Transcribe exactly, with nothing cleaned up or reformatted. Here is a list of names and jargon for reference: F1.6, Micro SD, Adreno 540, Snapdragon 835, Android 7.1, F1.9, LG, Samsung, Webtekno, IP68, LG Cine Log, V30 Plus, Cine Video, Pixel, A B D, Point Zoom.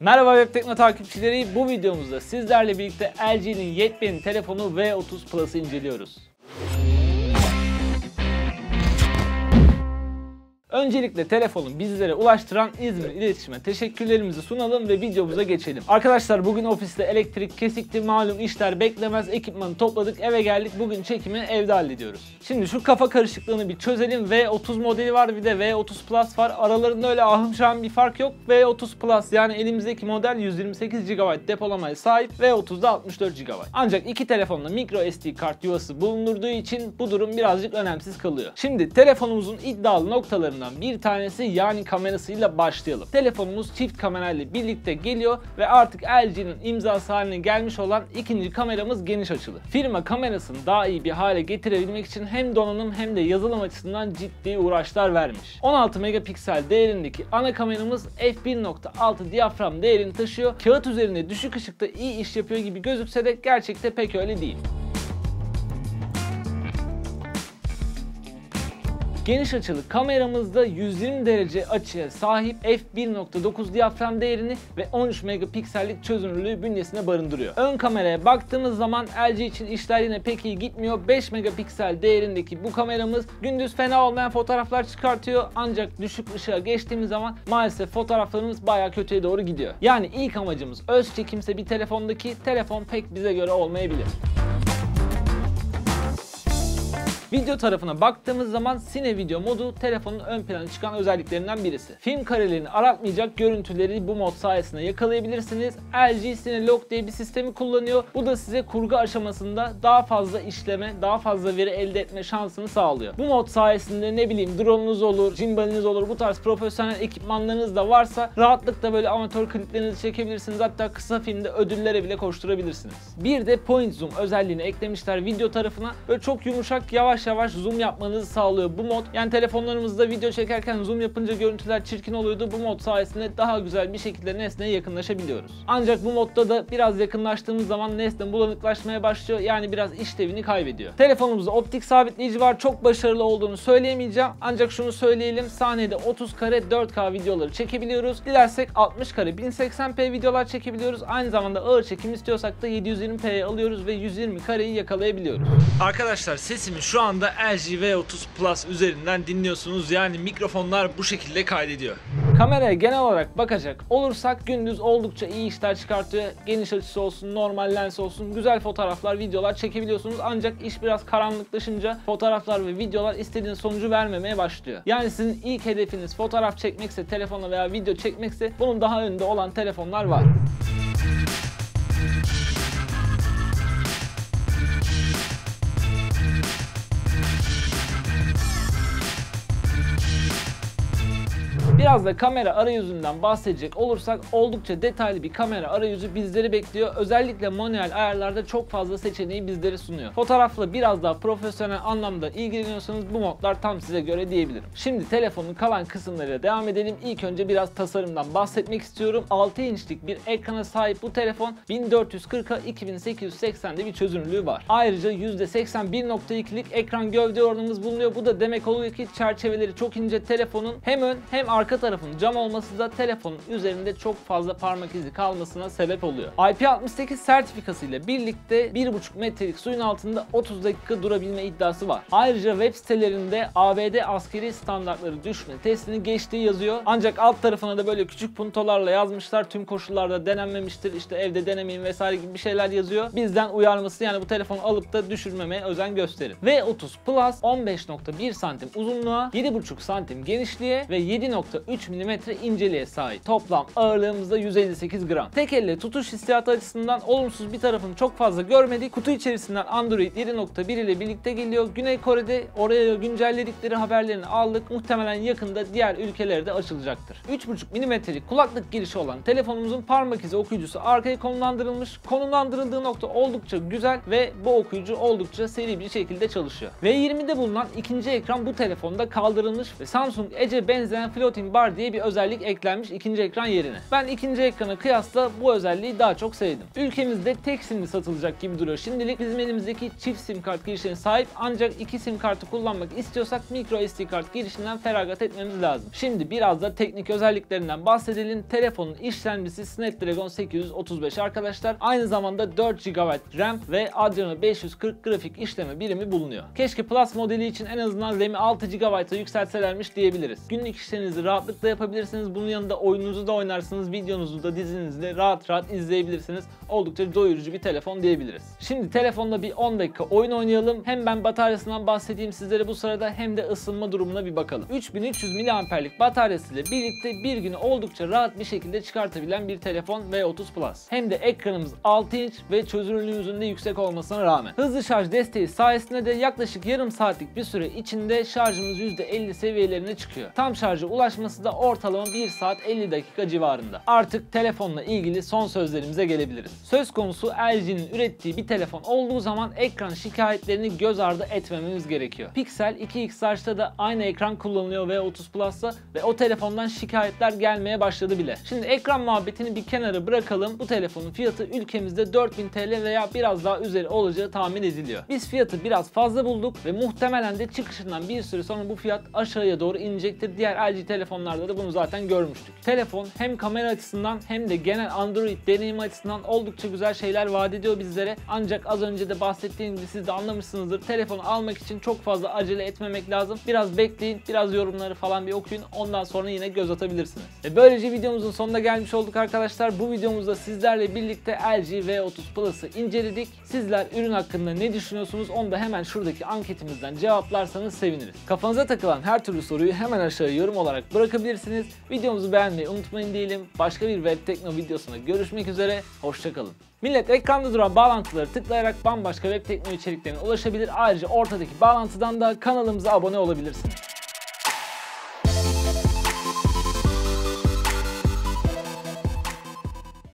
Merhaba Webtekno takipçileri, bu videomuzda sizlerle birlikte L G'nin yepyeni telefonu V otuz Plus'ı inceliyoruz. Öncelikle telefonu bizlere ulaştıran İzmir İletişim'e teşekkürlerimizi sunalım ve videomuza geçelim. Arkadaşlar bugün ofiste elektrik kesikti, malum işler beklemez, ekipmanı topladık, eve geldik, bugün çekimi evde hallediyoruz. Şimdi şu kafa karışıklığını bir çözelim. V otuz modeli var, bir de V otuz Plus var, aralarında öyle ahım şahım bir fark yok. V otuz Plus yani elimizdeki model yüz yirmi sekiz gigabayt depolamaya sahip, V otuz'da altmış dört gigabayt. Ancak iki telefonda Micro S D kart yuvası bulundurduğu için bu durum birazcık önemsiz kalıyor. Şimdi telefonumuzun iddialı noktalarına bir tanesi, yani kamerasıyla başlayalım. Telefonumuz çift kamerayla birlikte geliyor ve artık L G'nin imzası haline gelmiş olan ikinci kameramız geniş açılı. Firma kamerasını daha iyi bir hale getirebilmek için hem donanım hem de yazılım açısından ciddi uğraşlar vermiş. on altı megapiksel değerindeki ana kameramız f bir nokta altı diyafram değerini taşıyor. Kağıt üzerinde düşük ışıkta iyi iş yapıyor gibi gözükse de gerçekte pek öyle değil. Geniş açılı kameramızda yüz yirmi derece açıya sahip, f bir nokta dokuz diyafram değerini ve on üç megapiksellik çözünürlüğü bünyesine barındırıyor. Ön kameraya baktığımız zaman L G için işler yine pek iyi gitmiyor. beş megapiksel değerindeki bu kameramız gündüz fena olmayan fotoğraflar çıkartıyor, ancak düşük ışığa geçtiğimiz zaman maalesef fotoğraflarımız bayağı kötüye doğru gidiyor. Yani ilk amacımız öz çekimse bir telefondaki, telefon pek bize göre olmayabilir. Video tarafına baktığımız zaman Cine Video modu telefonun ön plana çıkan özelliklerinden birisi. Film karelerini aratmayacak görüntüleri bu mod sayesinde yakalayabilirsiniz. L G Cine Log diye bir sistemi kullanıyor. Bu da size kurgu aşamasında daha fazla işleme, daha fazla veri elde etme şansını sağlıyor. Bu mod sayesinde ne bileyim drone'unuz olur, cimbaliniz olur, bu tarz profesyonel ekipmanlarınız da varsa rahatlıkla böyle amatör kliplerinizi çekebilirsiniz. Hatta kısa filmde ödüllere bile koşturabilirsiniz. Bir de Point Zoom özelliğini eklemişler video tarafına. Böyle çok yumuşak, yavaş yavaş zoom yapmanızı sağlıyor bu mod. Yani telefonlarımızda video çekerken zoom yapınca görüntüler çirkin oluyordu. Bu mod sayesinde daha güzel bir şekilde nesneye yakınlaşabiliyoruz. Ancak bu modda da biraz yakınlaştığımız zaman nesne bulanıklaşmaya başlıyor. Yani biraz işlevini kaybediyor. Telefonumuzda optik sabitleyici var. Çok başarılı olduğunu söyleyemeyeceğim. Ancak şunu söyleyelim. Saniyede otuz kare dört K videoları çekebiliyoruz. Dilersek altmış kare bin seksen p videolar çekebiliyoruz. Aynı zamanda ağır çekim istiyorsak da yedi yüz yirmi p'ye alıyoruz ve yüz yirmi kareyi yakalayabiliyoruz. Arkadaşlar sesimi şu an da L G V otuz Plus üzerinden dinliyorsunuz, yani mikrofonlar bu şekilde kaydediyor. Kameraya genel olarak bakacak olursak gündüz oldukça iyi işler çıkartıyor. Geniş açısı olsun, normal lens olsun, güzel fotoğraflar, videolar çekebiliyorsunuz. Ancak iş biraz karanlıklaşınca fotoğraflar ve videolar istediğiniz sonucu vermemeye başlıyor. Yani sizin ilk hedefiniz fotoğraf çekmekse, telefonla veya video çekmekse, bunun daha önünde olan telefonlar var. Biraz da kamera arayüzünden bahsedecek olursak, oldukça detaylı bir kamera arayüzü bizleri bekliyor. Özellikle manuel ayarlarda çok fazla seçeneği bizlere sunuyor. Fotoğrafla biraz daha profesyonel anlamda ilgileniyorsanız bu modlar tam size göre diyebilirim. Şimdi telefonun kalan kısımlarıyla devam edelim. İlk önce biraz tasarımdan bahsetmek istiyorum. altı inçlik bir ekrana sahip bu telefon, bin dört yüz kırka iki bin sekiz yüz seksen'de bir çözünürlüğü var. Ayrıca yüzde seksen bir nokta iki'lik ekran gövde oranımız bulunuyor. Bu da demek oluyor ki çerçeveleri çok ince telefonun. Hem ön hem arka tarafın cam olması da telefonun üzerinde çok fazla parmak izi kalmasına sebep oluyor. I P altmış sekiz sertifikası ile birlikte bir buçuk metrelik suyun altında otuz dakika durabilme iddiası var. Ayrıca web sitelerinde A B D askeri standartları düşme testini geçtiği yazıyor. Ancak alt tarafına da böyle küçük puntolarla yazmışlar. Tüm koşullarda denenmemiştir, işte evde denemeyin vesaire gibi bir şeyler yazıyor. Bizden uyarması, yani bu telefonu alıp da düşürmemeye özen gösterin. V otuz Plus on beş nokta bir santim uzunluğa, yedi buçuk santim genişliğe ve yedi nokta üç milimetre inceliğe sahip. Toplam ağırlığımızda yüz elli sekiz gram. Tek elle tutuş hissiyatı açısından olumsuz bir tarafını çok fazla görmedik. Kutu içerisinden Android yedi nokta bir ile birlikte geliyor. Güney Kore'de oraya güncelledikleri haberlerini aldık. Muhtemelen yakında diğer ülkelerde açılacaktır. üç buçuk milimetrelik kulaklık girişi olan telefonumuzun parmak izi okuyucusu arkaya konumlandırılmış. Konumlandırıldığı nokta oldukça güzel ve bu okuyucu oldukça seri bir şekilde çalışıyor. V yirmi'de bulunan ikinci ekran bu telefonda kaldırılmış ve Samsung Edge'e benzeyen floating bar diye bir özellik eklenmiş ikinci ekran yerine. Ben ikinci ekrana kıyasla bu özelliği daha çok sevdim. Ülkemizde tek simli satılacak gibi duruyor şimdilik. Bizim elimizdeki çift sim kart girişine sahip, ancak iki sim kartı kullanmak istiyorsak micro S D kart girişinden feragat etmemiz lazım. Şimdi biraz da teknik özelliklerinden bahsedelim. Telefonun işlemcisi Snapdragon sekiz yüz otuz beş arkadaşlar. Aynı zamanda dört gigabayt RAM ve Adreno beş yüz kırk grafik işleme birimi bulunuyor. Keşke Plus modeli için en azından RAM'i altı gigabayta yükseltselermiş diyebiliriz. Günlük işlerinizi rahatlıkla yapabilirsiniz. Bunun yanında oyununuzu da oynarsınız, videonuzu da dizinizi de rahat rahat izleyebilirsiniz. Oldukça doyurucu bir telefon diyebiliriz. Şimdi telefonla bir on dakika oyun oynayalım. Hem ben bataryasından bahsedeyim sizlere bu sırada, hem de ısınma durumuna bir bakalım. üç bin üç yüz miliamperlik bataryasıyla birlikte bir günü oldukça rahat bir şekilde çıkartabilen bir telefon V otuz Plus. Hem de ekranımız altı inç ve çözünürlüğümüzün de yüksek olmasına rağmen. Hızlı şarj desteği sayesinde de yaklaşık yarım saatlik bir süre içinde şarjımız yüzde elli seviyelerine çıkıyor. Tam şarja ulaşması da ortalama bir saat elli dakika civarında. Artık telefonla ilgili son sözlerimize gelebiliriz. Söz konusu L G'nin ürettiği bir telefon olduğu zaman ekran şikayetlerini göz ardı etmememiz gerekiyor. Pixel iki X Large'da da aynı ekran kullanılıyor V otuz Plus'ta ve o telefondan şikayetler gelmeye başladı bile. Şimdi ekran muhabbetini bir kenara bırakalım. Bu telefonun fiyatı ülkemizde dört bin TL veya biraz daha üzeri olacağı tahmin ediliyor. Biz fiyatı biraz fazla bulduk ve muhtemelen de çıkışından bir süre sonra bu fiyat aşağıya doğru inecektir. Diğer L G telefonlarda da bunu zaten görmüştük. Telefon hem kamera açısından hem de genel Android deneyimi açısından oldukça güzel şeyler vaat ediyor bizlere. Ancak az önce de bahsettiğim gibi siz de anlamışsınızdır. Telefonu almak için çok fazla acele etmemek lazım. Biraz bekleyin, biraz yorumları falan bir okuyun. Ondan sonra yine göz atabilirsiniz. Ve böylece videomuzun sonuna gelmiş olduk arkadaşlar. Bu videomuzda sizlerle birlikte L G V otuz Plus'ı inceledik. Sizler ürün hakkında ne düşünüyorsunuz onu da hemen şuradaki anketimizden cevaplarsanız seviniriz. Kafanıza takılan her türlü soruyu hemen aşağıya yorum olarak bırakabilirsiniz. Videomuzu beğenmeyi unutmayın diyelim. Başka bir Webtekno videosunda görüşmek üzere. Hoşçakalın. Millet ekranda duran bağlantıları tıklayarak bambaşka Webtekno içeriklerine ulaşabilir. Ayrıca ortadaki bağlantıdan da kanalımıza abone olabilirsiniz.